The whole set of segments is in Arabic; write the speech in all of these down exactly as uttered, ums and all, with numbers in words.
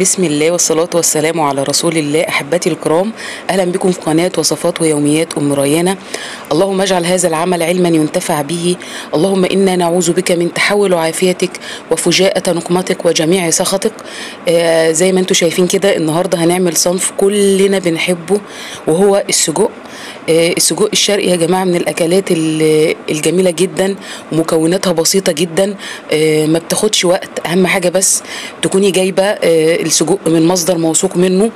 بسم الله والصلاة والسلام على رسول الله. أحبتي الكرام، أهلا بكم في قناة وصفات ويوميات أم ريانة. اللهم اجعل هذا العمل علما ينتفع به، اللهم إنا نعوذ بك من تحول عافيتك وفجاءة نقمتك وجميع سخطك. آه زي ما انتم شايفين كده، النهاردة هنعمل صنف كلنا بنحبه وهو السجق. آه السجق الشرقي يا جماعة من الأكلات الجميلة جدا ومكوناتها بسيطة جدا، آه ما بتاخدش وقت. أهم حاجة بس تكوني جايبة آه السجق من مصدر موثوق منه.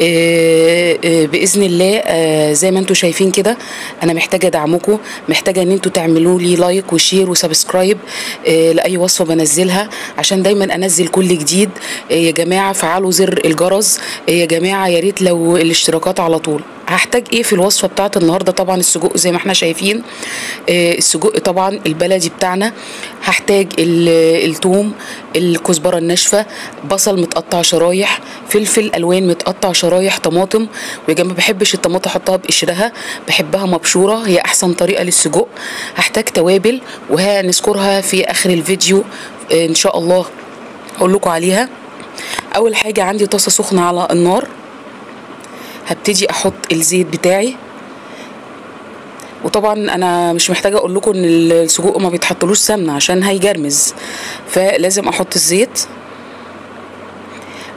آآ آآ باذن الله. زي ما انتم شايفين كده، انا محتاجه دعمكم، محتاجه ان انتم تعملوا لي لايك وشير وسبسكرايب لاي وصفه بنزلها عشان دايما انزل كل جديد. يا جماعه فعلوا زر الجرس يا جماعه، يا ريت لو الاشتراكات على طول. هحتاج ايه في الوصفه بتاعت النهارده؟ طبعا السجق زي ما احنا شايفين، السجق طبعا البلدي بتاعنا. هحتاج الثوم، الكزبره الناشفه، بصل متقطع شرايح، فلفل الوان متقطع شرايح، طماطم. ويا جماعه ما بحبش الطماطم احطها بقشرها، بحبها مبشوره، هي احسن طريقه للسجق. هحتاج توابل وهنذكرها في اخر الفيديو ان شاء الله، هقول لكم عليها. اول حاجه عندي طاسه سخنه على النار، هبتدي احط الزيت بتاعي. وطبعا انا مش محتاجه اقول لكم ان السجق ما بيتحطلوش سمنه عشان هيجرمز، فلازم احط الزيت.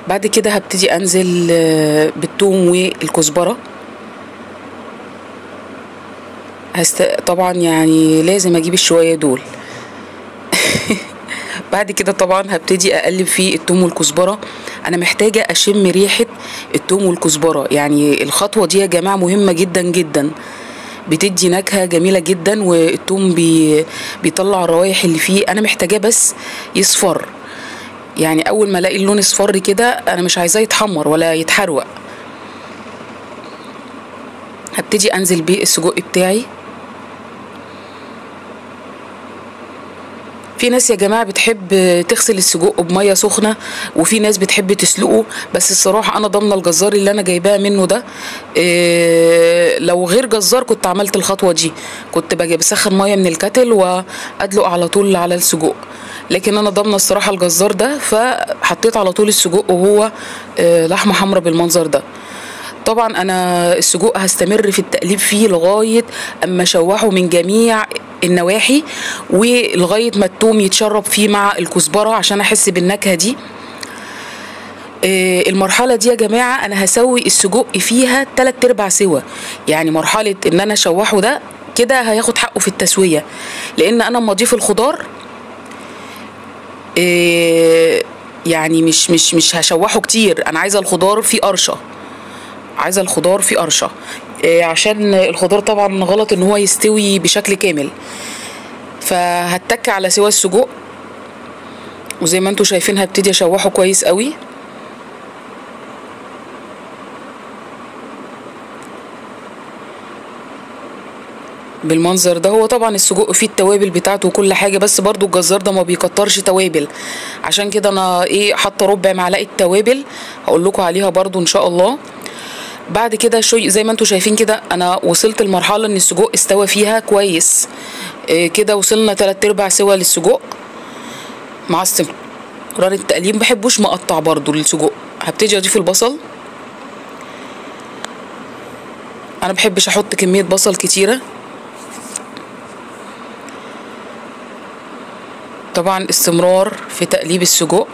بعد كده هبتدي انزل بالثوم والكزبره. هست... طبعا يعني لازم اجيب الشويه دول. بعد كده طبعا هبتدي اقلب في الثوم والكزبره. انا محتاجه اشم ريحه الثوم والكزبره، يعني الخطوه دي يا جماعه مهمه جدا جدا، بتدي نكهه جميله جدا، والثوم بي... بيطلع الروايح اللي فيه. انا محتاجاه بس يصفر، يعني اول ما الاقي اللون اصفر كده انا مش عايزاه يتحمر ولا يتحروق. هبتدي انزل بيه السجق بتاعي. في ناس يا جماعه بتحب تغسل السجق بميه سخنه، وفي ناس بتحب تسلقه، بس الصراحه انا ضامنه الجزار اللي انا جايباه منه ده، إيه لو غير جزار كنت عملت الخطوه دي، كنت باجي بسخن ميه من الكتل وادلق على طول على السجق. لكن انا ضامنه الصراحه الجزار ده، فحطيت على طول السجق وهو إيه لحمه حمرا بالمنظر ده. طبعا انا السجق هستمر في التقليب فيه لغايه اما اشوحه من جميع النواحي، ولغايه ما الثوم يتشرب فيه مع الكزبره عشان احس بالنكهه دي. المرحله دي يا جماعه انا هسوي السجق فيها تلات ارباع سوا، يعني مرحله ان انا اشوحه ده كده هياخد حقه في التسويه، لان انا اما اضيف الخضار يعني مش مش مش هشوحه كتير. انا عايزه الخضار فيه قرشه، عايزه الخضار فيه قرشه عشان الخضار طبعا غلط ان هو يستوي بشكل كامل، فهتك على سوى السجق. وزي ما انتم شايفين هبتدي اشوحه كويس قوي. بالمنظر ده هو طبعا السجق فيه التوابل بتاعته وكل حاجه، بس برضو الجزار ده ما بيكترش توابل، عشان كده انا ايه حاطه ربع معلقه توابل هقول لكم عليها برضو ان شاء الله. بعد كده زي ما انتم شايفين كده انا وصلت المرحله ان السجق استوى فيها كويس، اه كده وصلنا تلات ارباع سوا للسجق مع استمرار التقليب. محبوش مقطع برضو للسجق. هبتدي اضيف البصل. انا بحبش احط كميه بصل كتيره. طبعا استمرار في تقليب السجق.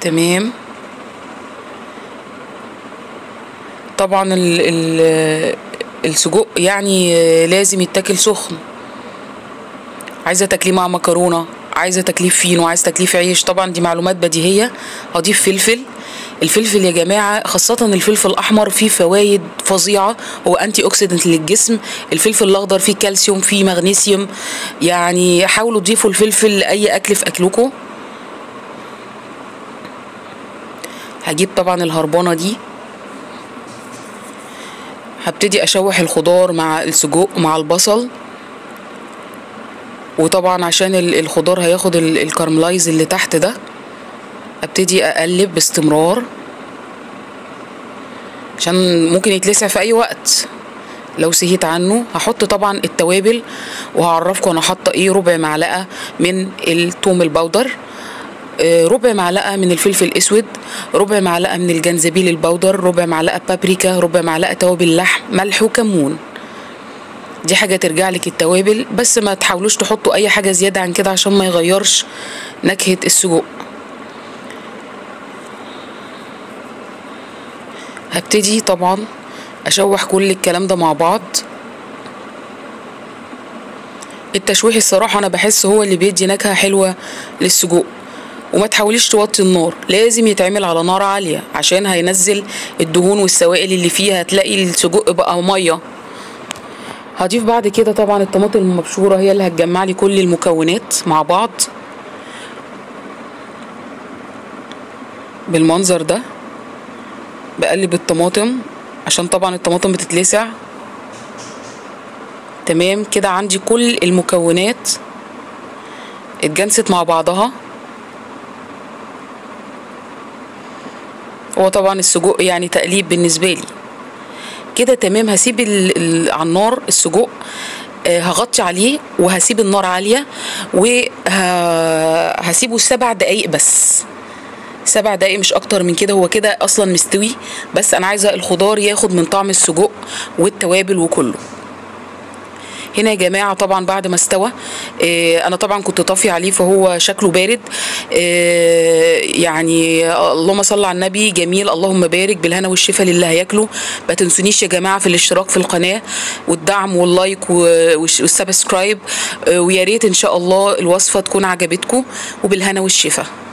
تمام. طبعا ال ال السجق يعني لازم يتاكل سخن. عايزه تاكليه مع مكرونه، عايزه تاكليه فينو، عايزه تاكليه في عيش، طبعا دي معلومات بديهيه. هضيف فلفل. الفلفل يا جماعه خاصه الفلفل الاحمر فيه فوائد فظيعه، هو انتي اوكسيدنت للجسم. الفلفل الاخضر فيه كالسيوم، فيه مغنيسيوم، يعني حاولوا تضيفوا الفلفل لاي اكل في اكلكم. هجيب طبعا الهربانه دي. هبتدي اشوح الخضار مع السجق مع البصل، وطبعا عشان الخضار هياخد الكارملايز اللي تحت ده. ابتدي اقلب باستمرار عشان ممكن يتلسع في اي وقت، لو سهيت عنه هحط طبعا التوابل، وهعرفكم انا حاطه ايه. ربع معلقه من الثوم البودر، ربع معلقه من الفلفل الاسود، ربع معلقه من الجنزبيل البودر، ربع معلقه بابريكا، ربع معلقه توابل لحم، ملح وكمون. دي حاجه ترجع لك التوابل، بس ما تحاولوش تحطوا اي حاجه زياده عن كده عشان ما يغيرش نكهه السجق. هبتدي طبعا اشوح كل الكلام ده مع بعض. التشويح الصراحه انا بحس هو اللي بيدي نكهه حلوه للسجق. وما تحاوليش توطي النار، لازم يتعمل على نار عاليه عشان هينزل الدهون والسوائل اللي فيها، هتلاقي السجق بقى ميه. هضيف بعد كده طبعا الطماطم المبشوره، هي اللي هتجمع لي كل المكونات مع بعض بالمنظر ده. بقلب الطماطم عشان طبعا الطماطم بتتلسع. تمام كده، عندي كل المكونات اتجنست مع بعضها. هو طبعا السجق يعني تقليب بالنسبه لي كده. تمام، هسيب على النار السجق، آه هغطي عليه وهسيب النار عاليه، وهسيبه سبع دقايق بس، سبع دقايق مش اكتر من كده. هو كده اصلا مستوي، بس انا عايزه الخضار ياخد من طعم السجق والتوابل وكله. هنا يا جماعه طبعا بعد ما استوى، آه انا طبعا كنت طافي عليه فهو شكله بارد، آه يعني اللهم صل على النبي، جميل، اللهم بارك، بالهنا والشفا للي هياكله. ما تنسونيش يا جماعه في الاشتراك في القناه والدعم واللايك والسبسكرايب، آه ويا ريت ان شاء الله الوصفه تكون عجبتكم، وبالهنا والشفا.